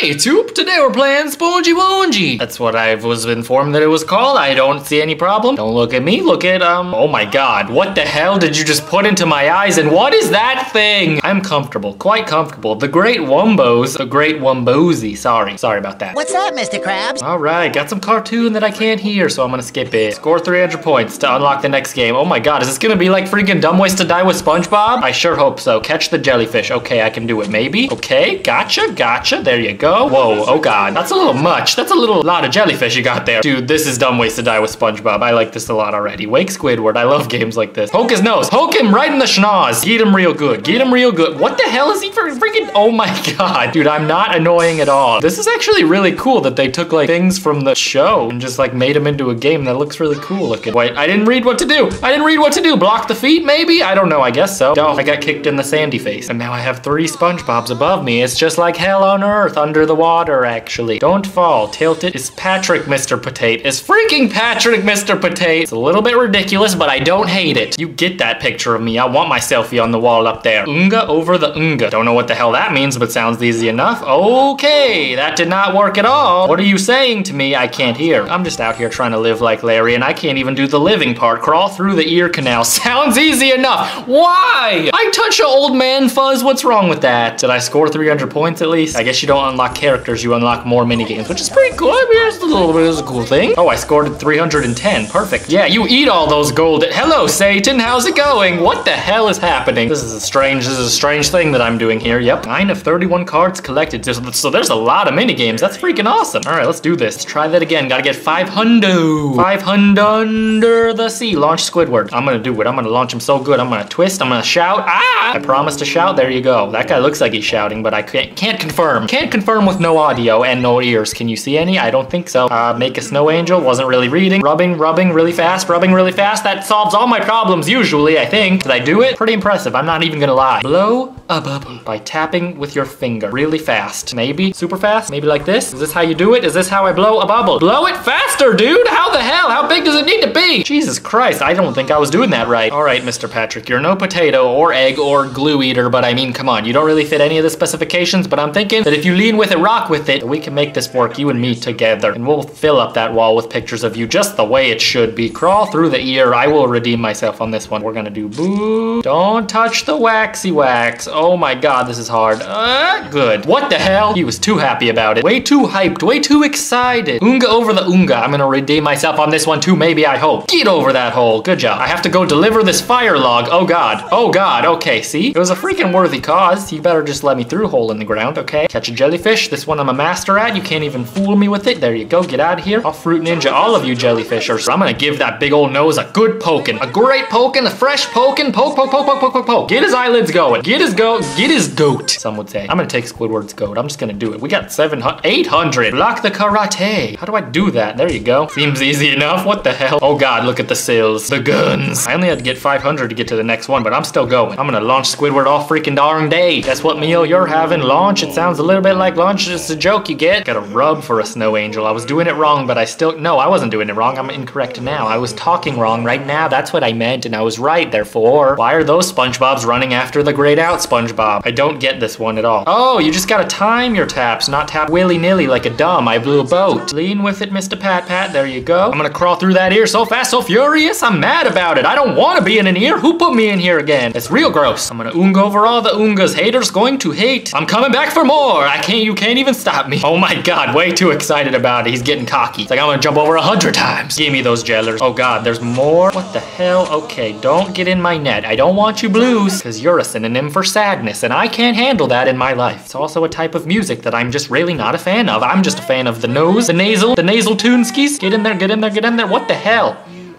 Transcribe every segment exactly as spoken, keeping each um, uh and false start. Hey, Toop, today we're playing Spongy Wongy. That's what I was informed that it was called. I don't see any problem. Don't look at me, look at, um, oh my god. What the hell did you just put into my eyes, and what is that thing? I'm comfortable, quite comfortable. The Great Wumbos, the Great Wumbozy, sorry. Sorry about that. What's up, Mister Krabs? All right, got some cartoon that I can't hear, so I'm gonna skip it. Score three hundred points to unlock the next game. Oh my god, is this gonna be like freaking Dumb Ways to Die with SpongeBob? I sure hope so. Catch the jellyfish. Okay, I can do it, maybe. Okay, gotcha, gotcha, there you go. Whoa, oh god. That's a little much. That's a little lot of jellyfish you got there. Dude, this is Dumb Ways to Die with SpongeBob. I like this a lot already. Wake Squidward. I love games like this. Poke his nose. Poke him right in the schnoz. Get him real good. Get him real good. What the hell is he for freaking? Oh my god. Dude, I'm not annoying at all. This is actually really cool that they took like things from the show and just like made them into a game that looks really cool looking. Wait, I didn't read what to do. I didn't read what to do. Block the feet maybe? I don't know. I guess so. Oh, I got kicked in the sandy face. And now I have three SpongeBobs above me. It's just like hell on earth. Under the water, actually. Don't fall. Tilt it. It's Patrick, Mister Potato. It's freaking Patrick, Mister Potato. It's a little bit ridiculous, but I don't hate it. You get that picture of me. I want my selfie on the wall up there. Unga over the unga. Don't know what the hell that means, but sounds easy enough. Okay, that did not work at all. What are you saying to me? I can't hear. I'm just out here trying to live like Larry, and I can't even do the living part. Crawl through the ear canal. Sounds easy enough. Why? I touch an old man fuzz. What's wrong with that? Did I score three hundred points at least? I guess you don't unlock characters, you unlock more minigames, which is pretty cool. I mean, it's a little bit of a cool thing. Oh, I scored three hundred ten. Perfect. Yeah, you eat all those gold. Hello, Satan. How's it going? What the hell is happening? This is a strange, this is a strange thing that I'm doing here. Yep. nine of thirty-one cards collected. So there's a lot of minigames. That's freaking awesome. All right, let's do this. Let's try that again. Gotta get five hundred. five hundred under the sea. Launch Squidward. I'm gonna do it. I'm gonna launch him so good. I'm gonna twist. I'm gonna shout. Ah! I promised to shout. There you go. That guy looks like he's shouting, but I can't, can't confirm. Can't confirm. With no audio and no ears. Can you see any? I don't think so. Uh, make a snow angel. Wasn't really reading. Rubbing, rubbing really fast, rubbing really fast. That solves all my problems usually, I think. Did I do it? Pretty impressive. I'm not even gonna lie. Blow a bubble by tapping with your finger really fast. Maybe super fast. Maybe like this. Is this how you do it? Is this how I blow a bubble? Blow it faster, dude! How the hell? How big does it need to be? Jesus Christ, I don't think I was doing that right. All right, Mister Patrick, you're no potato or egg or glue eater, but I mean, come on. You don't really fit any of the specifications, but I'm thinking that if you lean with it, rock with it, we can make this work, you and me together, and we'll fill up that wall with pictures of you just the way it should be. Crawl through the ear. I will redeem myself on this one. We're gonna do boo. Don't touch the waxy wax. Oh my god, this is hard. Uh, good. What the hell? He was too happy about it. Way too hyped. Way too excited. Unga over the unga. I'm gonna redeem myself on this one too, maybe, I hope. Get over that hole. Good job. I have to go deliver this fire log. Oh god. Oh god. Okay, see? It was a freaking worthy cause. You better just let me through, hole in the ground, okay? Catch a jellyfish. This one I'm a master at. You can't even fool me with it. There you go. Get out of here. I'll fruit ninja all of you jellyfishers. I'm gonna give that big old nose a good poking. A great poking. A fresh poking. Poke, poke, poke, poke, poke, poke, poke. Get his eyelids going. Get his goat. Get his goat, some would say. I'm gonna take Squidward's goat. I'm just gonna do it. We got seven hundred, eight hundred. Block the karate. How do I do that? There you go. Seems easy enough. What the hell? Oh god, look at the sills. The guns. I only had to get five hundred to get to the next one, but I'm still going. I'm gonna launch Squidward all freaking darn day. Guess what meal you're having? Launch. It sounds a little bit like launch. It's a joke you get. Got a rub for a snow angel. I was doing it wrong, but I still, no, I wasn't doing it wrong. I'm incorrect now. I was talking wrong right now. That's what I meant, and I was right, therefore. Why are those SpongeBobs running after the grayed out SpongeBob? I don't get this one at all. Oh, you just gotta time your taps, not tap willy-nilly like a dumb. I blew a boat. Lean with it, Mister Pat-Pat. There you go. I'm gonna crawl through that ear so fast, so furious. I'm mad about it. I don't wanna be in an ear. Who put me in here again? It's real gross. I'm gonna unga over all the ungas. Haters going to hate. I'm coming back for more. I can't, you can't even stop me. Oh my god, way too excited about it. He's getting cocky. It's like, I'm gonna jump over a hundred times. Give me those jellers. Oh god, there's more. What the hell? Okay, don't get in my net. I don't want you blues, because you're a synonym for sadness, and I can't handle that in my life. It's also a type of music that I'm just really not a fan of. I'm just a fan of the nose, the nasal, the nasal tune skis. Get in there, get in there, get in there. What the hell?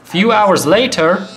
A few hours later,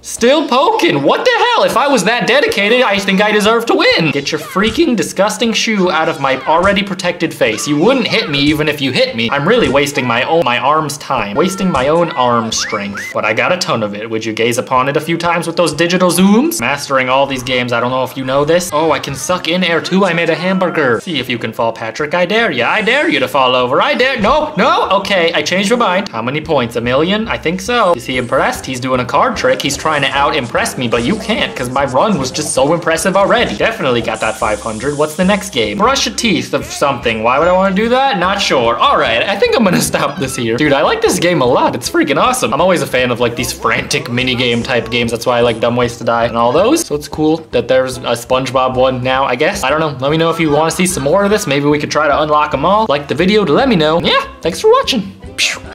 still poking. What the hell? If I was that dedicated, I think I deserve to win. Get your freaking disgusting shoe out of my already protected face. You wouldn't hit me even if you hit me. I'm really wasting my own my arm's time. Wasting my own arm strength. But I got a ton of it. Would you gaze upon it a few times with those digital zooms? Mastering all these games. I don't know if you know this. Oh, I can suck in air too. I made a hamburger. See if you can fall, Patrick. I dare you. I dare you to fall over. I dare. No, no. Okay, I changed my mind. How many points? A million? I think so. Is he impressed? He's doing a card trick. He's trying trying to out-impress me, but you can't because my run was just so impressive already. Definitely got that five hundred. What's the next game? Brush your teeth of something. Why would I want to do that? Not sure. All right, I think I'm gonna stop this here. Dude, I like this game a lot. It's freaking awesome. I'm always a fan of like these frantic minigame type games. That's why I like Dumb Ways to Die and all those. So it's cool that there's a SpongeBob one now, I guess. I don't know. Let me know if you want to see some more of this. Maybe we could try to unlock them all. Like the video to let me know. Yeah, thanks for watching. Pew.